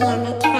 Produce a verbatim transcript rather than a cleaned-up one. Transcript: Janek.